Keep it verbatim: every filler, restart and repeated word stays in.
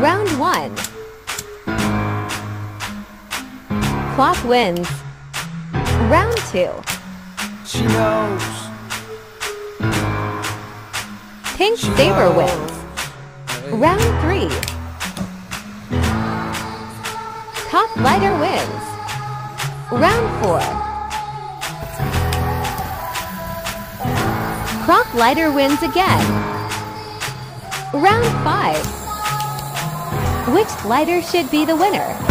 Round one. Clock wins. Round two. She knows. Pink Saber wins. Round three. Top Lighter wins. Round four. Croc Lighter wins again. Round five. Which lighter should be the winner?